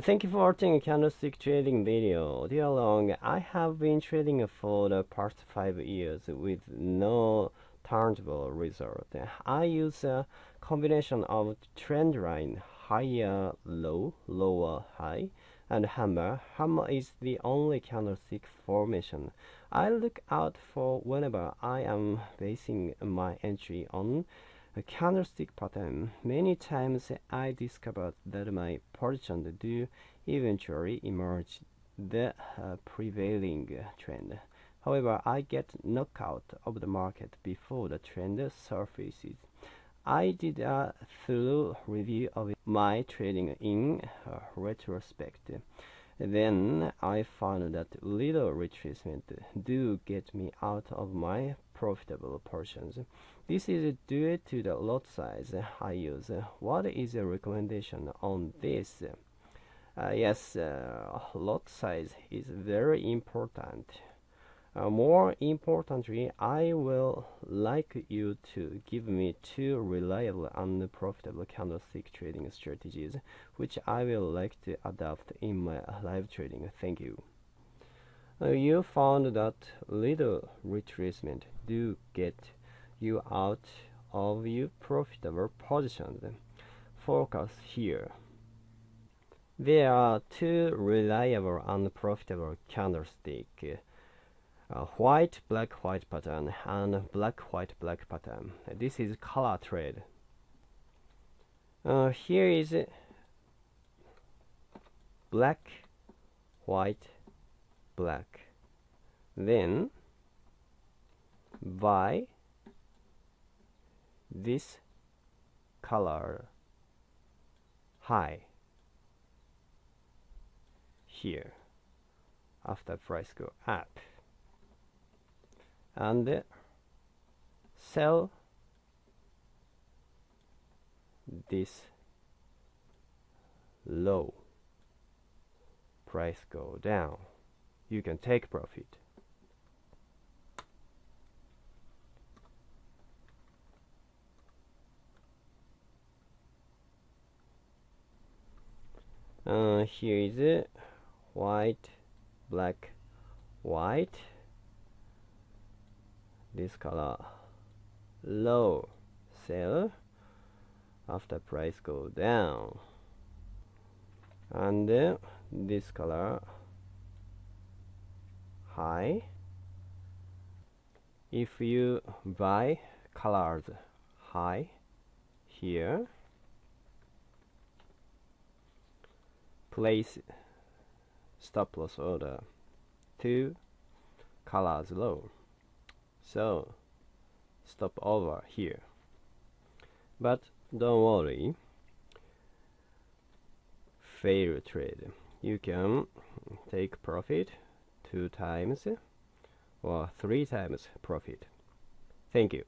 Thank you for watching a candlestick trading video. Dear Long, I have been trading for the past 5 years with no tangible result. I use a combination of trend line, higher low, lower high, and hammer. Hammer is the only candlestick formation I look out for whenever I am basing my entry on a candlestick pattern. Many times I discovered that my positions do eventually emerge the prevailing trend. However, I get knocked out of the market before the trend surfaces. I did a thorough review of my trading in retrospect. Then I found that little retracement do get me out of my profitable portions. This is due to the lot size I use. What is the recommendation on this? Lot size is very important. More importantly, I will like you to give me 2 reliable and profitable candlestick trading strategies, which I will like to adopt in my live trading. Thank you. You found that little retracement do get you out of your profitable positions. Focus here. There are 2 reliable and profitable candlestick. White black white pattern and black white black pattern. This is color trade. Here is black white black, then buy this color high here after price go up, and sell this low, price go down. You can take profit. Here is a white black white, this color low, sell after price go down, and this color high. If you buy colors high here, place stop loss order to colors low, so stop over here. But don't worry, fail trade. You can take profit 2 times or 3 times profit. Thank you.